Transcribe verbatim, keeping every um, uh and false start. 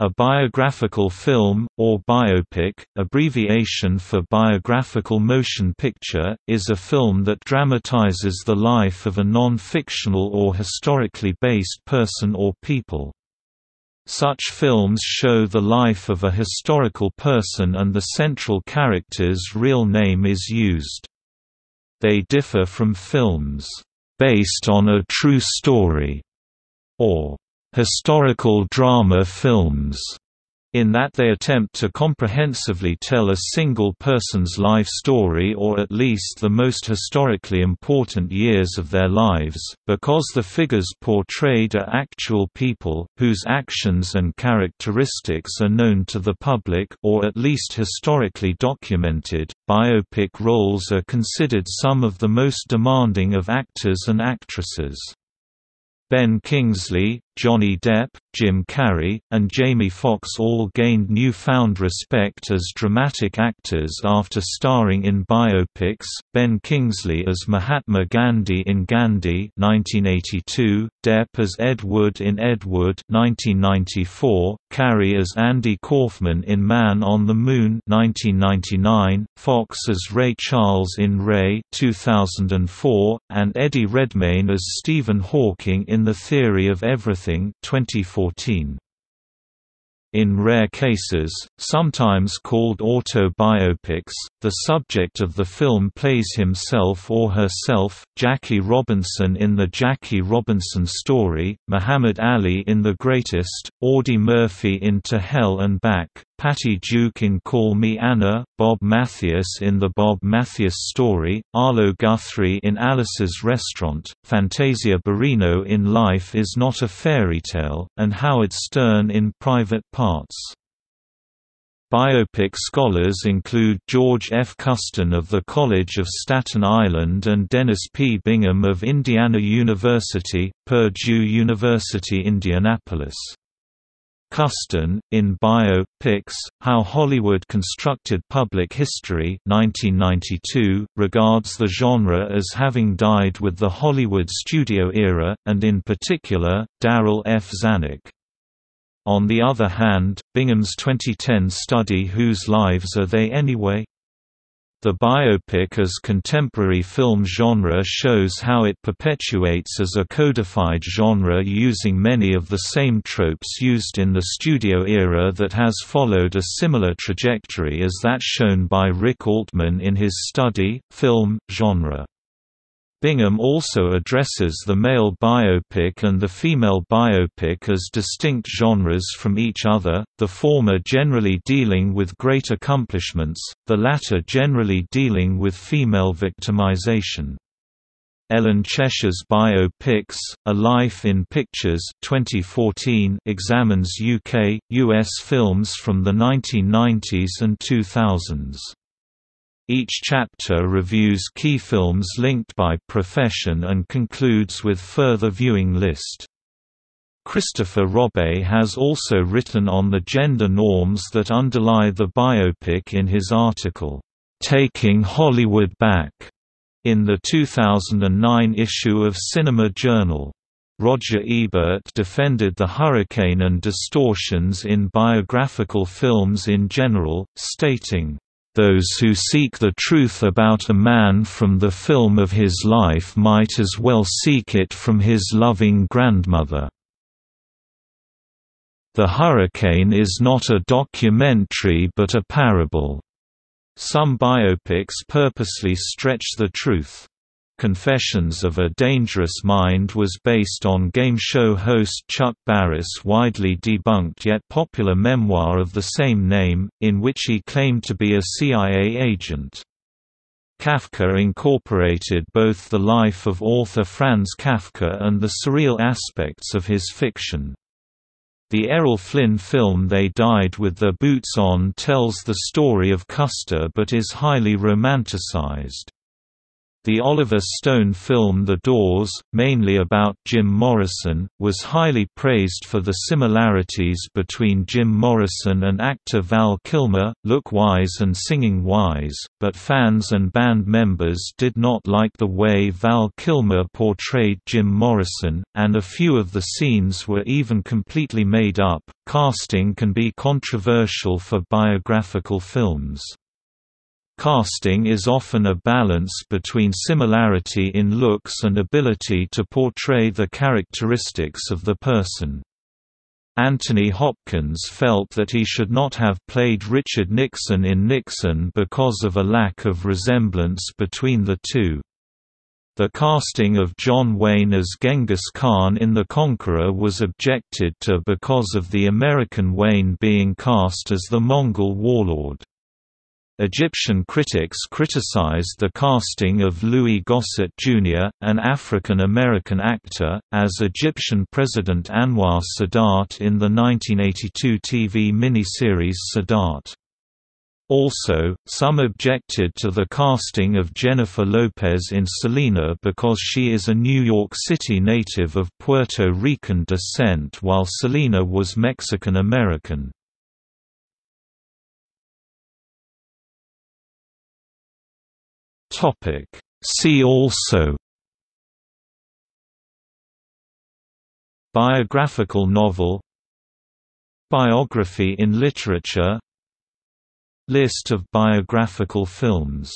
A biographical film, or biopic, abbreviation for biographical motion picture, is a film that dramatizes the life of a non-fictional or historically based person or people. Such films show the life of a historical person and the central character's real name is used. They differ from films, "based on a true story", or historical drama films, in that they attempt to comprehensively tell a single person's life story or at least the most historically important years of their lives, because the figures portrayed are actual people, whose actions and characteristics are known to the public or at least historically documented. Biopic roles are considered some of the most demanding of actors and actresses. Ben Kingsley, Johnny Depp, Jim Carrey, and Jamie Foxx all gained newfound respect as dramatic actors after starring in biopics. Ben Kingsley as Mahatma Gandhi in Gandhi nineteen eighty-two, Depp as Ed Wood in Ed Wood nineteen ninety-four, Carrey as Andy Kaufman in Man on the Moon nineteen ninety-nine, Foxx as Ray Charles in Ray two thousand four, and Eddie Redmayne as Stephen Hawking in The Theory of Everything twenty fourteen. In rare cases, sometimes called autobiopics, the subject of the film plays himself or herself. Jackie Robinson in The Jackie Robinson Story, Muhammad Ali in The Greatest, Audie Murphy in To Hell and Back, Patty Duke in Call Me Anna, Bob Mathias in The Bob Mathias Story, Arlo Guthrie in Alice's Restaurant, Fantasia Barrino in Life is Not a Fairy Tale, and Howard Stern in Private Parts. Biopic scholars include George F. Custon of the College of Staten Island and Dennis P. Bingham of Indiana University, Purdue University Indianapolis. Custon, in Bio.Pics, How Hollywood Constructed Public History nineteen ninety-two, regards the genre as having died with the Hollywood studio era, and in particular, Darryl F. Zanuck. On the other hand, Bingham's twenty ten study Whose Lives Are They Anyway? The biopic as contemporary film genre shows how it perpetuates as a codified genre using many of the same tropes used in the studio era that has followed a similar trajectory as that shown by Rick Altman in his study, Film, Genre. Bingham also addresses the male biopic and the female biopic as distinct genres from each other, the former generally dealing with great accomplishments, the latter generally dealing with female victimization. Ellen Cheshire's Bio.Pics, A Life in Pictures twenty fourteen examines U K, U S films from the nineteen nineties and two thousands. Each chapter reviews key films linked by profession and concludes with further viewing list. Christopher Robbie has also written on the gender norms that underlie the biopic in his article, "Taking Hollywood Back", in the two thousand nine issue of Cinema Journal. Roger Ebert defended the hurricane and distortions in biographical films in general, stating, "Those who seek the truth about a man from the film of his life might as well seek it from his loving grandmother. The Hurricane is not a documentary but a parable." Some biopics purposely stretch the truth. Confessions of a Dangerous Mind was based on game show host Chuck Barris' widely debunked yet popular memoir of the same name, in which he claimed to be a C I A agent. Kafka incorporated both the life of author Franz Kafka and the surreal aspects of his fiction. The Errol Flynn film They Died with Their Boots On tells the story of Custer but is highly romanticized. The Oliver Stone film The Doors, mainly about Jim Morrison, was highly praised for the similarities between Jim Morrison and actor Val Kilmer, look-wise and singing-wise, but fans and band members did not like the way Val Kilmer portrayed Jim Morrison, and a few of the scenes were even completely made up. Casting can be controversial for biographical films. Casting is often a balance between similarity in looks and ability to portray the characteristics of the person. Anthony Hopkins felt that he should not have played Richard Nixon in Nixon because of a lack of resemblance between the two. The casting of John Wayne as Genghis Khan in The Conqueror was objected to because of the American Wayne being cast as the Mongol warlord. Egyptian critics criticized the casting of Louis Gossett Junior, an African-American actor, as Egyptian President Anwar Sadat in the nineteen eighty-two T V miniseries Sadat. Also, some objected to the casting of Jennifer Lopez in Selena because she is a New York City native of Puerto Rican descent while Selena was Mexican-American. See also: Biographical novel, Biography in literature, List of biographical films.